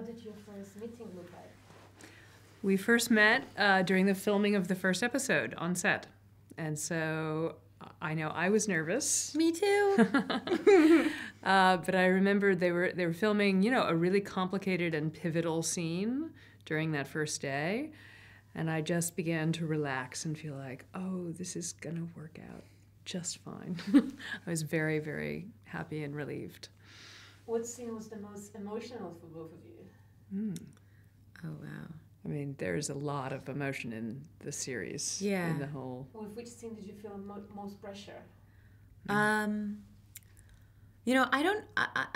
How did your first meeting look like? We first met during the filming of the first episode on set. And so I know I was nervous. Me too. But I remember they were filming, you know, a really complicated and pivotal scene during that first day. And I just began to relax and feel like, oh, this is gonna work out just fine. I was very, very happy and relieved. What scene was the most emotional for both of you? Oh, wow. I mean, there's a lot of emotion in the series. Yeah. In the whole... With which scene did you feel most pressure? You know, I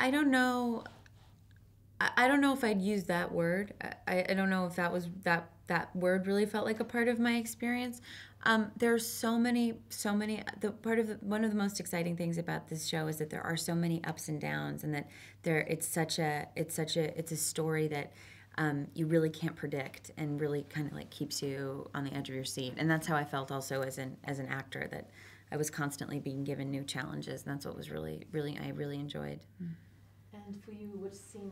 don't know if I'd use that word. I don't know if that was that word really felt like a part of my experience. There's so many. One of the most exciting things about this show is that there are so many ups and downs, and that it's a story that you really can't predict, and really kind of like keeps you on the edge of your seat. And that's how I felt also as an actor, that I was constantly being given new challenges, and that's what was really enjoyed. And for you, what scene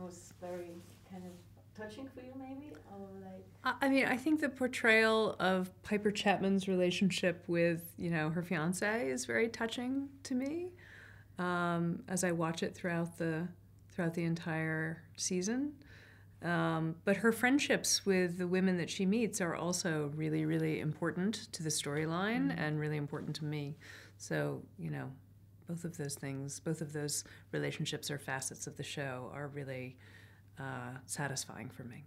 was very kind of touching for you, maybe? Or like... I mean, I think the portrayal of Piper Chapman's relationship with, you know, her fiancé is very touching to me, as I watch it throughout the entire season. But her friendships with the women that she meets are also really, really important to the storyline and really important to me. So, you know, both of those things, both of those relationships or facets of the show are really satisfying for me.